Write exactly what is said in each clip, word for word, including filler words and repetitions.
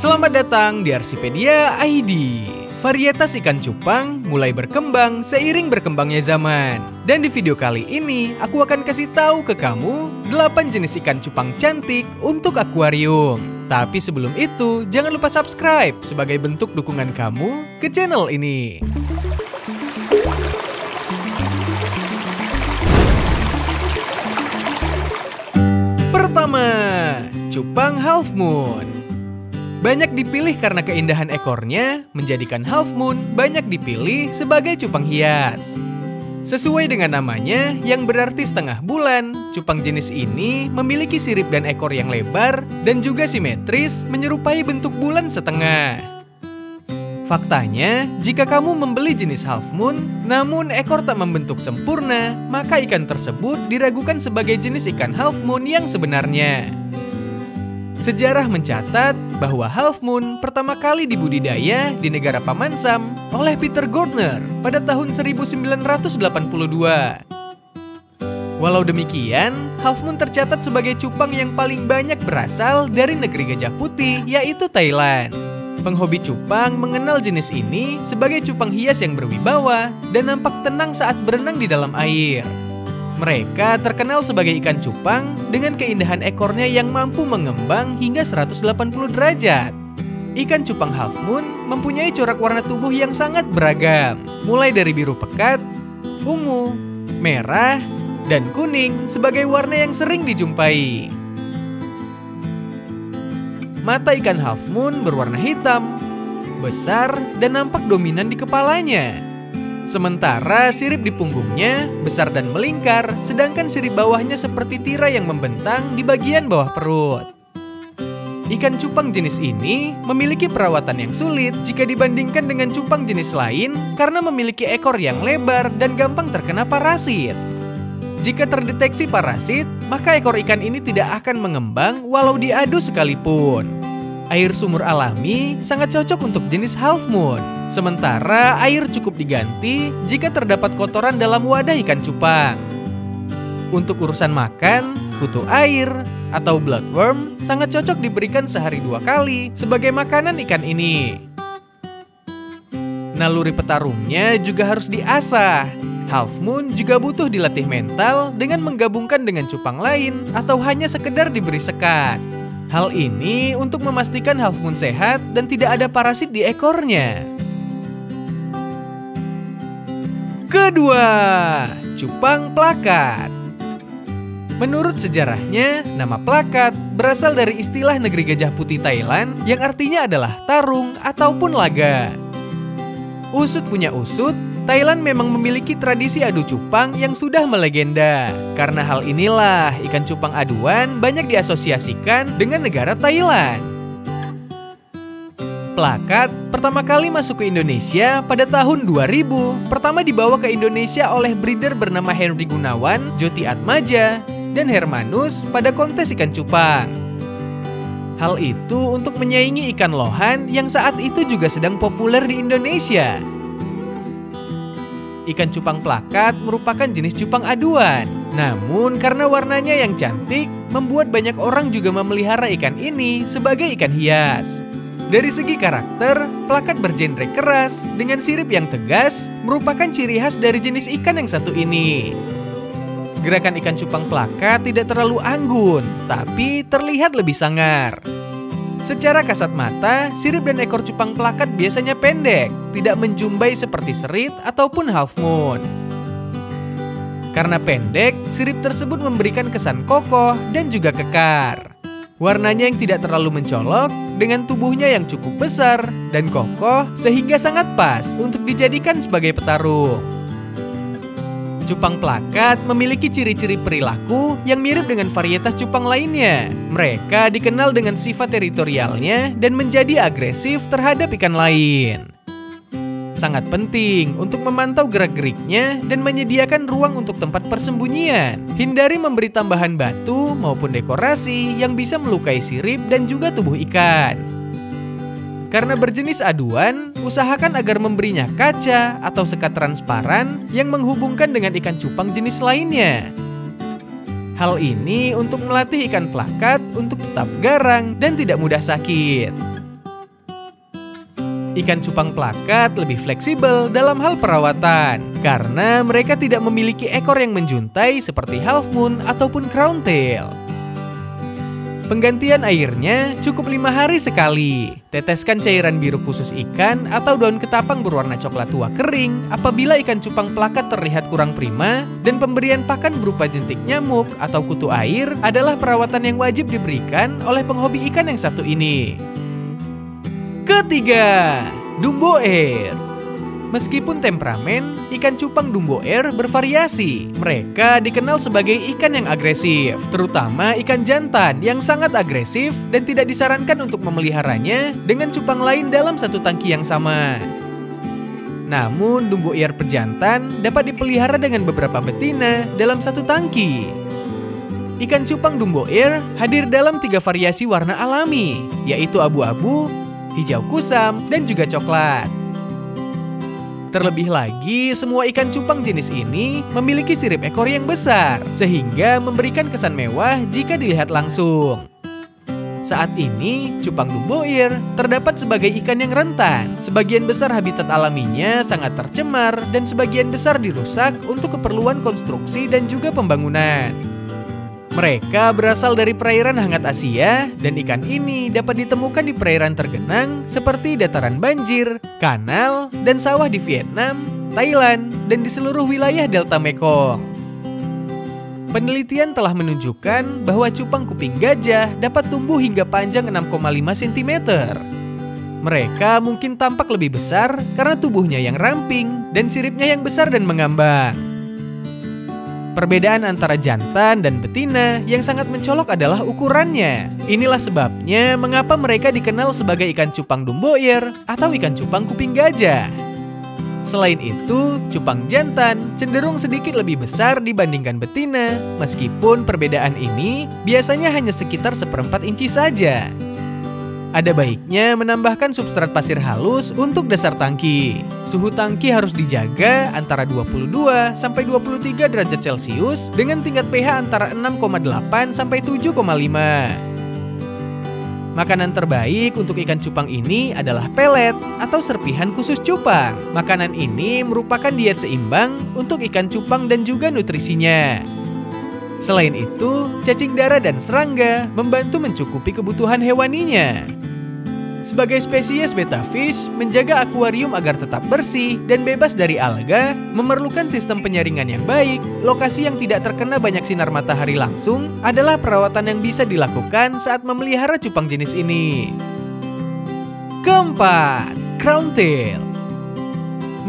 Selamat datang di Arsipedia I D. Varietas ikan cupang mulai berkembang seiring berkembangnya zaman. Dan di video kali ini, aku akan kasih tahu ke kamu delapan jenis ikan cupang cantik untuk akuarium. Tapi sebelum itu, jangan lupa subscribe sebagai bentuk dukungan kamu ke channel ini. Pertama, cupang halfmoon. Banyak dipilih karena keindahan ekornya, menjadikan halfmoon banyak dipilih sebagai cupang hias. Sesuai dengan namanya, yang berarti setengah bulan, cupang jenis ini memiliki sirip dan ekor yang lebar dan juga simetris menyerupai bentuk bulan setengah. Faktanya, jika kamu membeli jenis halfmoon, namun ekor tak membentuk sempurna, maka ikan tersebut diragukan sebagai jenis ikan halfmoon yang sebenarnya. Sejarah mencatat bahwa halfmoon pertama kali dibudidaya di negara Paman Sam oleh Peter Gardner pada tahun seribu sembilan ratus delapan puluh dua. Walau demikian, halfmoon tercatat sebagai cupang yang paling banyak berasal dari negeri Gajah Putih, yaitu Thailand. Penghobi cupang mengenal jenis ini sebagai cupang hias yang berwibawa dan nampak tenang saat berenang di dalam air. Mereka terkenal sebagai ikan cupang dengan keindahan ekornya yang mampu mengembang hingga seratus delapan puluh derajat. Ikan cupang halfmoon mempunyai corak warna tubuh yang sangat beragam, mulai dari biru pekat, ungu, merah, dan kuning sebagai warna yang sering dijumpai. Mata ikan halfmoon berwarna hitam, besar, dan nampak dominan di kepalanya. Sementara sirip di punggungnya besar dan melingkar, sedangkan sirip bawahnya seperti tirai yang membentang di bagian bawah perut. Ikan cupang jenis ini memiliki perawatan yang sulit jika dibandingkan dengan cupang jenis lain karena memiliki ekor yang lebar dan gampang terkena parasit. Jika terdeteksi parasit, maka ekor ikan ini tidak akan mengembang walau diadu sekalipun. Air sumur alami sangat cocok untuk jenis halfmoon. Sementara air cukup diganti jika terdapat kotoran dalam wadah ikan cupang. Untuk urusan makan, kutu air atau bloodworm sangat cocok diberikan sehari dua kali sebagai makanan ikan ini. Naluri petarungnya juga harus diasah. Halfmoon juga butuh dilatih mental dengan menggabungkan dengan cupang lain atau hanya sekedar diberi sekat. Hal ini untuk memastikan halfmoon sehat dan tidak ada parasit di ekornya. Kedua, cupang plakat. Menurut sejarahnya, nama plakat berasal dari istilah negeri Gajah Putih Thailand yang artinya adalah tarung ataupun laga. Usut punya usut, Thailand memang memiliki tradisi adu cupang yang sudah melegenda. Karena hal inilah, ikan cupang aduan banyak diasosiasikan dengan negara Thailand. Plakat pertama kali masuk ke Indonesia pada tahun dua ribu. Pertama dibawa ke Indonesia oleh breeder bernama Henry Gunawan, Joti Atmaja, dan Hermanus pada kontes ikan cupang. Hal itu untuk menyaingi ikan lohan yang saat itu juga sedang populer di Indonesia. Ikan cupang plakat merupakan jenis cupang aduan. Namun karena warnanya yang cantik, membuat banyak orang juga memelihara ikan ini sebagai ikan hias. Dari segi karakter, plakat bergenre keras dengan sirip yang tegas merupakan ciri khas dari jenis ikan yang satu ini. Gerakan ikan cupang plakat tidak terlalu anggun, tapi terlihat lebih sangar. Secara kasat mata, sirip dan ekor cupang plakat biasanya pendek, tidak menjumbai seperti serit ataupun halfmoon. Karena pendek, sirip tersebut memberikan kesan kokoh dan juga kekar. Warnanya yang tidak terlalu mencolok, dengan tubuhnya yang cukup besar dan kokoh, sehingga sangat pas untuk dijadikan sebagai petarung. Cupang plakat memiliki ciri-ciri perilaku yang mirip dengan varietas cupang lainnya. Mereka dikenal dengan sifat teritorialnya dan menjadi agresif terhadap ikan lain. Sangat penting untuk memantau gerak-geriknya dan menyediakan ruang untuk tempat persembunyian. Hindari memberi tambahan batu maupun dekorasi yang bisa melukai sirip dan juga tubuh ikan. Karena berjenis aduan, usahakan agar memberinya kaca atau sekat transparan yang menghubungkan dengan ikan cupang jenis lainnya. Hal ini untuk melatih ikan plakat untuk tetap garang dan tidak mudah sakit. Ikan cupang plakat lebih fleksibel dalam hal perawatan karena mereka tidak memiliki ekor yang menjuntai seperti halfmoon ataupun crown tail. Penggantian airnya cukup lima hari sekali. Teteskan cairan biru khusus ikan atau daun ketapang berwarna coklat tua kering apabila ikan cupang plakat terlihat kurang prima, dan pemberian pakan berupa jentik nyamuk atau kutu air adalah perawatan yang wajib diberikan oleh penghobi ikan yang satu ini. Ketiga, Dumbo Air. Meskipun temperamen, ikan cupang Dumbo Air bervariasi. Mereka dikenal sebagai ikan yang agresif, terutama ikan jantan yang sangat agresif dan tidak disarankan untuk memeliharanya dengan cupang lain dalam satu tangki yang sama. Namun, Dumbo Air pejantan dapat dipelihara dengan beberapa betina dalam satu tangki. Ikan cupang Dumbo Air hadir dalam tiga variasi warna alami, yaitu abu-abu, hijau kusam, dan juga coklat. Terlebih lagi, semua ikan cupang jenis ini memiliki sirip ekor yang besar, sehingga memberikan kesan mewah jika dilihat langsung. Saat ini, cupang Dumbo Air terdapat sebagai ikan yang rentan. Sebagian besar habitat alaminya sangat tercemar dan sebagian besar dirusak untuk keperluan konstruksi dan juga pembangunan. Mereka berasal dari perairan hangat Asia, dan ikan ini dapat ditemukan di perairan tergenang seperti dataran banjir, kanal, dan sawah di Vietnam, Thailand, dan di seluruh wilayah delta Mekong. Penelitian telah menunjukkan bahwa cupang kuping gajah dapat tumbuh hingga panjang enam koma lima sentimeter. Mereka mungkin tampak lebih besar karena tubuhnya yang ramping dan siripnya yang besar dan mengambang. Perbedaan antara jantan dan betina yang sangat mencolok adalah ukurannya. Inilah sebabnya mengapa mereka dikenal sebagai ikan cupang Dumbo Air atau ikan cupang kuping gajah. Selain itu, cupang jantan cenderung sedikit lebih besar dibandingkan betina, meskipun perbedaan ini biasanya hanya sekitar seperempat inci saja. Ada baiknya menambahkan substrat pasir halus untuk dasar tangki. Suhu tangki harus dijaga antara dua puluh dua sampai dua puluh tiga derajat Celcius dengan tingkat pH antara enam koma delapan sampai tujuh koma lima. Makanan terbaik untuk ikan cupang ini adalah pelet atau serpihan khusus cupang. Makanan ini merupakan diet seimbang untuk ikan cupang dan juga nutrisinya. Selain itu, cacing dara dan serangga membantu mencukupi kebutuhan hewaninya. Sebagai spesies betta fish, menjaga akuarium agar tetap bersih dan bebas dari alga memerlukan sistem penyaringan yang baik. Lokasi yang tidak terkena banyak sinar matahari langsung adalah perawatan yang bisa dilakukan saat memelihara cupang jenis ini. Keempat, crown tail.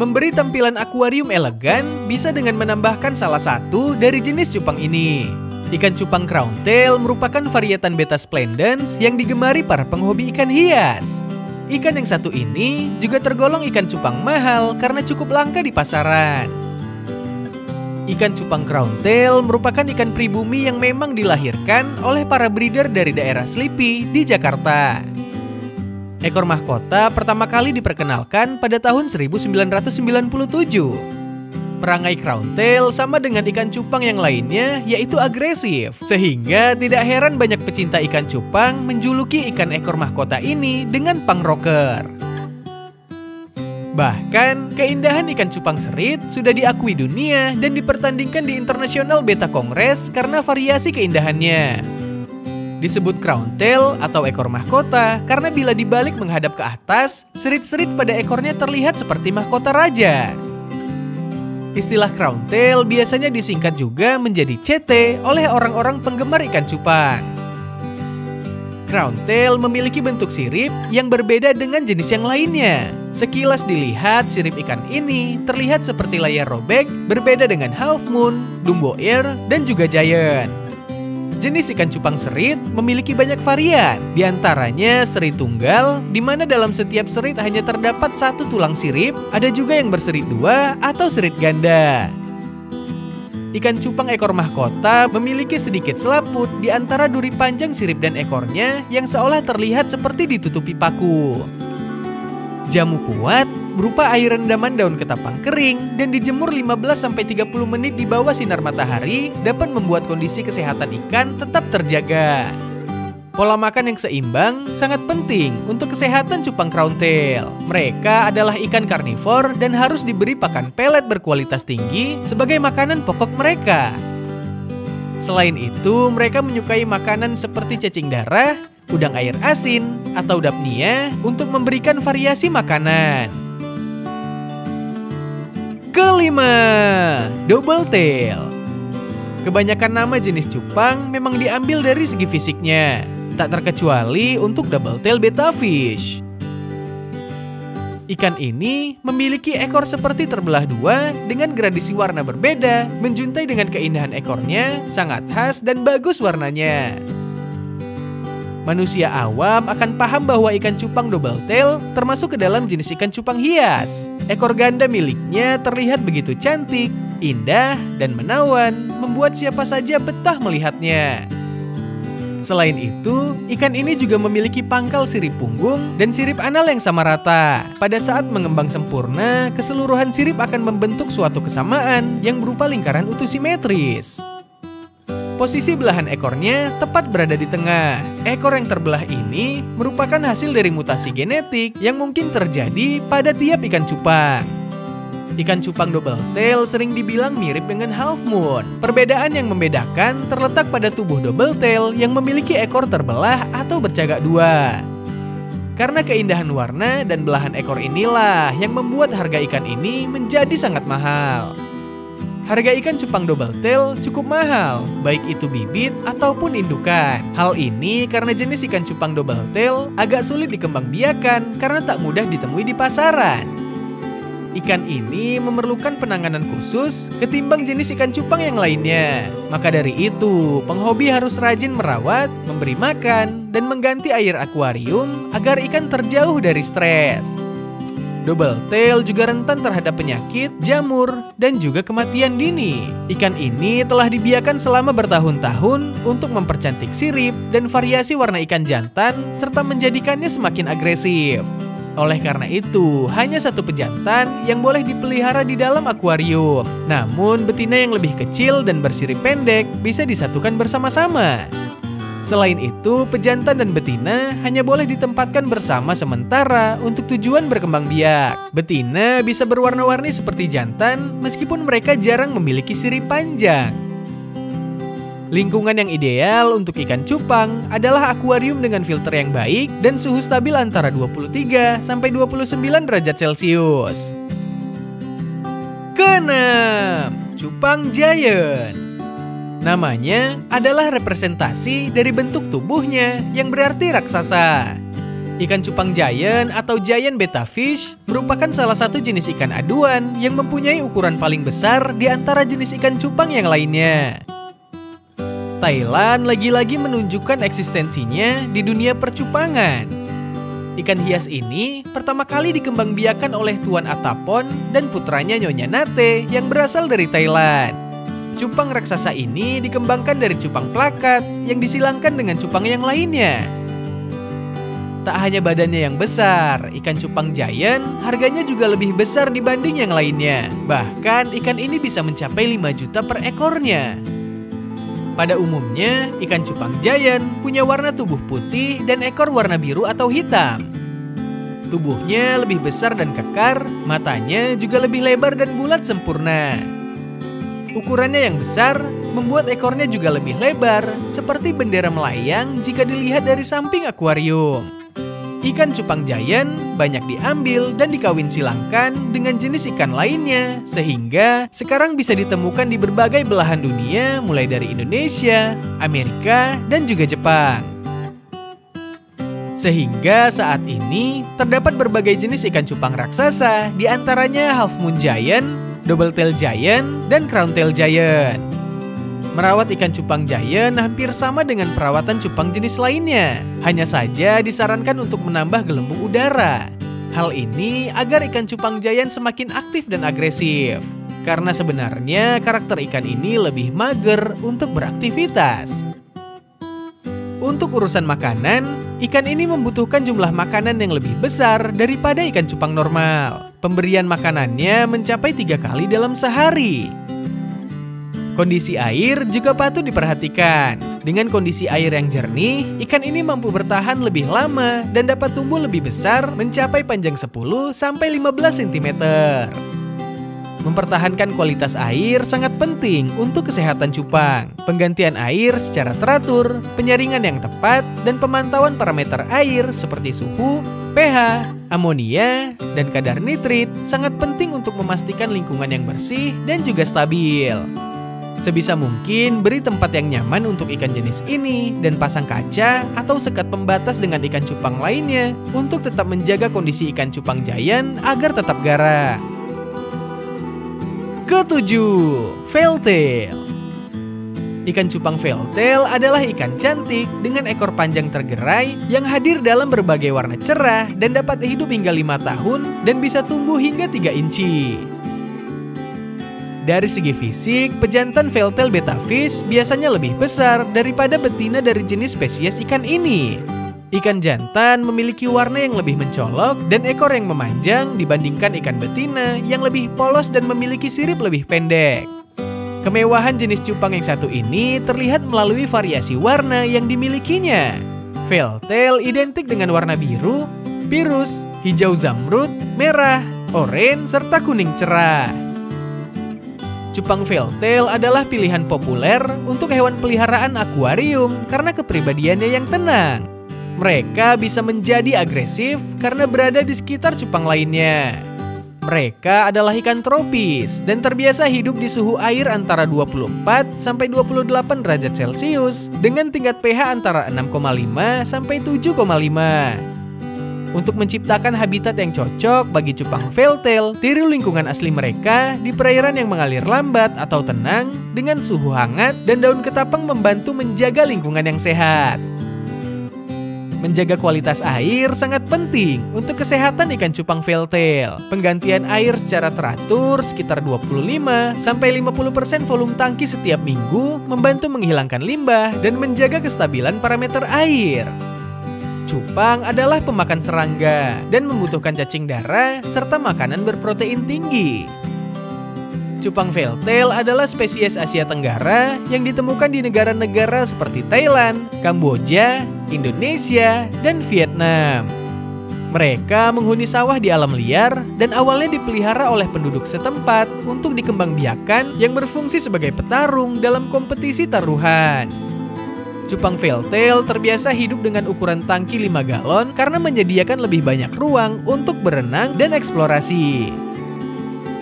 Memberi tampilan akuarium elegan bisa dengan menambahkan salah satu dari jenis cupang ini. Ikan cupang crown tail merupakan varietan betta splendens yang digemari para penghobi ikan hias. Ikan yang satu ini juga tergolong ikan cupang mahal karena cukup langka di pasaran. Ikan cupang crown tail merupakan ikan pribumi yang memang dilahirkan oleh para breeder dari daerah Slipi di Jakarta. Ekor mahkota pertama kali diperkenalkan pada tahun seribu sembilan ratus sembilan puluh tujuh. Perangai crown tail sama dengan ikan cupang yang lainnya, yaitu agresif. Sehingga tidak heran banyak pecinta ikan cupang menjuluki ikan ekor mahkota ini dengan punk rocker. Bahkan, keindahan ikan cupang serit sudah diakui dunia dan dipertandingkan di International Beta Kongres karena variasi keindahannya. Disebut crown tail atau ekor mahkota karena bila dibalik menghadap ke atas, serit-serit pada ekornya terlihat seperti mahkota raja. Istilah crown tail biasanya disingkat juga menjadi C T oleh orang-orang penggemar ikan cupang. Crown tail memiliki bentuk sirip yang berbeda dengan jenis yang lainnya. Sekilas dilihat, sirip ikan ini terlihat seperti layar robek, berbeda dengan halfmoon, Dumbo Air, dan juga giant. Jenis ikan cupang serit memiliki banyak varian, di antaranya serit tunggal, di mana dalam setiap serit hanya terdapat satu tulang sirip, ada juga yang berserit dua atau serit ganda. Ikan cupang ekor mahkota memiliki sedikit selaput di antara duri panjang sirip dan ekornya yang seolah terlihat seperti ditutupi paku. Jamu kuat berupa air rendaman daun ketapang kering dan dijemur lima belas sampai tiga puluh menit di bawah sinar matahari dapat membuat kondisi kesehatan ikan tetap terjaga. Pola makan yang seimbang sangat penting untuk kesehatan cupang crowntail. Mereka adalah ikan karnivor dan harus diberi pakan pelet berkualitas tinggi sebagai makanan pokok mereka. Selain itu, mereka menyukai makanan seperti cacing darah, udang air asin, atau dapnia untuk memberikan variasi makanan. Kelima, double tail. Kebanyakan nama jenis cupang memang diambil dari segi fisiknya. Tak terkecuali untuk double tail betta fish. Ikan ini memiliki ekor seperti terbelah dua dengan gradasi warna berbeda, menjuntai dengan keindahan ekornya, sangat khas dan bagus warnanya. Manusia awam akan paham bahwa ikan cupang double tail termasuk ke dalam jenis ikan cupang hias. Ekor ganda miliknya terlihat begitu cantik, indah, dan menawan, membuat siapa saja betah melihatnya. Selain itu, ikan ini juga memiliki pangkal sirip punggung dan sirip anal yang sama rata. Pada saat mengembang sempurna, keseluruhan sirip akan membentuk suatu kesamaan yang berupa lingkaran utuh simetris. Posisi belahan ekornya tepat berada di tengah. Ekor yang terbelah ini merupakan hasil dari mutasi genetik yang mungkin terjadi pada tiap ikan cupang. Ikan cupang double tail sering dibilang mirip dengan halfmoon. Perbedaan yang membedakan terletak pada tubuh double tail yang memiliki ekor terbelah atau bercagak dua. Karena keindahan warna dan belahan ekor inilah yang membuat harga ikan ini menjadi sangat mahal. Harga ikan cupang double tail cukup mahal, baik itu bibit ataupun indukan. Hal ini karena jenis ikan cupang double tail agak sulit dikembangbiakan karena tak mudah ditemui di pasaran. Ikan ini memerlukan penanganan khusus ketimbang jenis ikan cupang yang lainnya. Maka dari itu, penghobi harus rajin merawat, memberi makan, dan mengganti air akuarium agar ikan terjauh dari stres. Double tail juga rentan terhadap penyakit, jamur, dan juga kematian dini. Ikan ini telah dibiakan selama bertahun-tahun untuk mempercantik sirip dan variasi warna ikan jantan serta menjadikannya semakin agresif. Oleh karena itu, hanya satu pejantan yang boleh dipelihara di dalam akuarium. Namun, betina yang lebih kecil dan bersirip pendek bisa disatukan bersama-sama. Selain itu, pejantan dan betina hanya boleh ditempatkan bersama sementara untuk tujuan berkembang biak. Betina bisa berwarna-warni seperti jantan meskipun mereka jarang memiliki sirip panjang. Lingkungan yang ideal untuk ikan cupang adalah akuarium dengan filter yang baik dan suhu stabil antara dua puluh tiga sampai dua puluh sembilan derajat Celcius. Keenam, cupang giant. Namanya adalah representasi dari bentuk tubuhnya yang berarti raksasa. Ikan cupang giant atau giant betta fish merupakan salah satu jenis ikan aduan yang mempunyai ukuran paling besar di antara jenis ikan cupang yang lainnya. Thailand lagi-lagi menunjukkan eksistensinya di dunia percupangan. Ikan hias ini pertama kali dikembangbiakan oleh Tuan Atapon dan putranya Nyonya Nate yang berasal dari Thailand. Cupang raksasa ini dikembangkan dari cupang plakat yang disilangkan dengan cupang yang lainnya. Tak hanya badannya yang besar, ikan cupang giant harganya juga lebih besar dibanding yang lainnya. Bahkan ikan ini bisa mencapai lima juta per ekornya. Pada umumnya, ikan cupang giant punya warna tubuh putih dan ekor warna biru atau hitam. Tubuhnya lebih besar dan kekar, matanya juga lebih lebar dan bulat sempurna. Ukurannya yang besar membuat ekornya juga lebih lebar, seperti bendera melayang jika dilihat dari samping akuarium. Ikan cupang giant banyak diambil dan dikawin silangkan dengan jenis ikan lainnya, sehingga sekarang bisa ditemukan di berbagai belahan dunia mulai dari Indonesia, Amerika, dan juga Jepang. Sehingga saat ini terdapat berbagai jenis ikan cupang raksasa, diantaranya halfmoon giant, double tail giant, dan crowntail giant. Merawat ikan cupang giant hampir sama dengan perawatan cupang jenis lainnya. Hanya saja disarankan untuk menambah gelembung udara. Hal ini agar ikan cupang giant semakin aktif dan agresif. Karena sebenarnya karakter ikan ini lebih mager untuk beraktivitas. Untuk urusan makanan, ikan ini membutuhkan jumlah makanan yang lebih besar daripada ikan cupang normal. Pemberian makanannya mencapai tiga kali dalam sehari. Kondisi air juga patut diperhatikan. Dengan kondisi air yang jernih, ikan ini mampu bertahan lebih lama dan dapat tumbuh lebih besar mencapai panjang sepuluh sampai lima belas sentimeter. Mempertahankan kualitas air sangat penting untuk kesehatan cupang. Penggantian air secara teratur, penyaringan yang tepat, dan pemantauan parameter air seperti suhu, pH, amonia, dan kadar nitrit sangat penting untuk memastikan lingkungan yang bersih dan juga stabil. Sebisa mungkin beri tempat yang nyaman untuk ikan jenis ini dan pasang kaca atau sekat pembatas dengan ikan cupang lainnya untuk tetap menjaga kondisi ikan cupang giant agar tetap garang. Ketujuh, Felltail. Ikan cupang felltail adalah ikan cantik dengan ekor panjang tergerai yang hadir dalam berbagai warna cerah dan dapat hidup hingga lima tahun dan bisa tumbuh hingga tiga inci. Dari segi fisik, pejantan felltail betta fish biasanya lebih besar daripada betina dari jenis spesies ikan ini. Ikan jantan memiliki warna yang lebih mencolok dan ekor yang memanjang dibandingkan ikan betina yang lebih polos dan memiliki sirip lebih pendek. Kemewahan jenis cupang yang satu ini terlihat melalui variasi warna yang dimilikinya. Felltail identik dengan warna biru, pirus, hijau zamrud, merah, oranye, serta kuning cerah. Cupang felltail adalah pilihan populer untuk hewan peliharaan akuarium karena kepribadiannya yang tenang. Mereka bisa menjadi agresif karena berada di sekitar cupang lainnya. Mereka adalah ikan tropis dan terbiasa hidup di suhu air antara dua puluh empat sampai dua puluh delapan derajat Celcius dengan tingkat pH antara enam koma lima sampai tujuh koma lima. Untuk menciptakan habitat yang cocok bagi cupang felltail, tiru lingkungan asli mereka di perairan yang mengalir lambat atau tenang dengan suhu hangat dan daun ketapang membantu menjaga lingkungan yang sehat. Menjaga kualitas air sangat penting untuk kesehatan ikan cupang felltail. Penggantian air secara teratur sekitar dua puluh lima sampai lima puluh persen volume tangki setiap minggu membantu menghilangkan limbah dan menjaga kestabilan parameter air. Cupang adalah pemakan serangga dan membutuhkan cacing darah serta makanan berprotein tinggi. Cupang felltail adalah spesies Asia Tenggara yang ditemukan di negara-negara seperti Thailand, Kamboja, Indonesia, dan Vietnam. Mereka menghuni sawah di alam liar dan awalnya dipelihara oleh penduduk setempat untuk dikembangbiakan yang berfungsi sebagai petarung dalam kompetisi taruhan. Cupang felltail terbiasa hidup dengan ukuran tangki lima galon karena menyediakan lebih banyak ruang untuk berenang dan eksplorasi.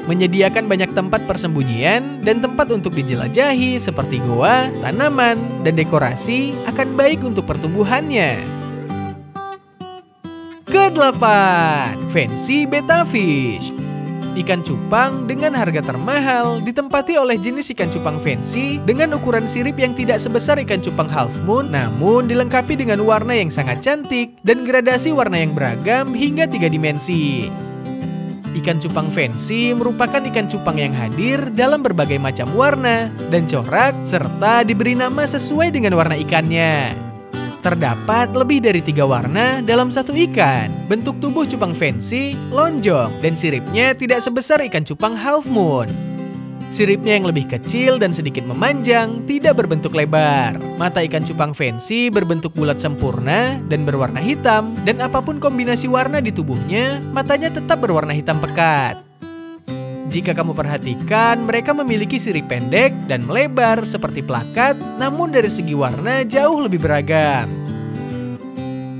Menyediakan banyak tempat persembunyian dan tempat untuk dijelajahi seperti goa, tanaman, dan dekorasi akan baik untuk pertumbuhannya. Kedelapan, Fancy Betta Fish. Ikan cupang dengan harga termahal ditempati oleh jenis ikan cupang fancy dengan ukuran sirip yang tidak sebesar ikan cupang halfmoon, namun dilengkapi dengan warna yang sangat cantik dan gradasi warna yang beragam hingga tiga dimensi. Ikan cupang fancy merupakan ikan cupang yang hadir dalam berbagai macam warna dan corak serta diberi nama sesuai dengan warna ikannya. Terdapat lebih dari tiga warna dalam satu ikan. Bentuk tubuh cupang fancy, lonjong, dan siripnya tidak sebesar ikan cupang halfmoon. Siripnya yang lebih kecil dan sedikit memanjang, tidak berbentuk lebar. Mata ikan cupang fancy berbentuk bulat sempurna dan berwarna hitam, dan apapun kombinasi warna di tubuhnya, matanya tetap berwarna hitam pekat. Jika kamu perhatikan, mereka memiliki sirip pendek dan melebar seperti plakat, namun dari segi warna jauh lebih beragam.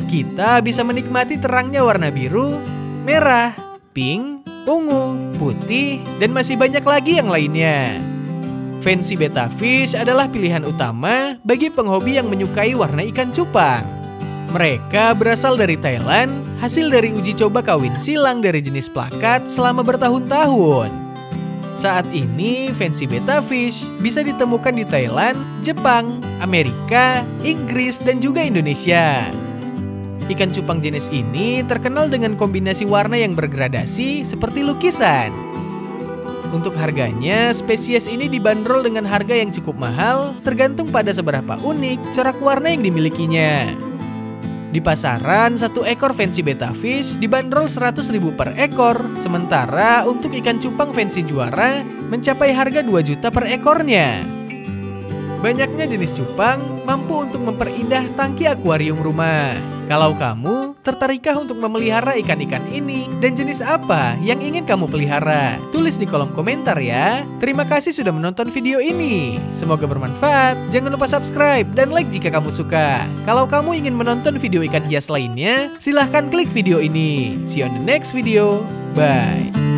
Kita bisa menikmati terangnya warna biru, merah, pink, ungu, putih, dan masih banyak lagi yang lainnya. Fancy Betta Fish adalah pilihan utama bagi penghobi yang menyukai warna ikan cupang. Mereka berasal dari Thailand, hasil dari uji coba kawin silang dari jenis plakat selama bertahun-tahun. Saat ini, Fancy Betta Fish bisa ditemukan di Thailand, Jepang, Amerika, Inggris, dan juga Indonesia. Ikan cupang jenis ini terkenal dengan kombinasi warna yang bergradasi seperti lukisan. Untuk harganya, spesies ini dibanderol dengan harga yang cukup mahal tergantung pada seberapa unik corak warna yang dimilikinya. Di pasaran, satu ekor fancy betta fish dibanderol seratus ribu per ekor, sementara untuk ikan cupang fancy juara mencapai harga dua juta per ekornya. Banyaknya jenis cupang mampu untuk memperindah tangki akuarium rumah. Kalau kamu, tertarikkah untuk memelihara ikan-ikan ini? Dan jenis apa yang ingin kamu pelihara? Tulis di kolom komentar ya. Terima kasih sudah menonton video ini. Semoga bermanfaat. Jangan lupa subscribe dan like jika kamu suka. Kalau kamu ingin menonton video ikan hias lainnya, silahkan klik video ini. See you on the next video. Bye.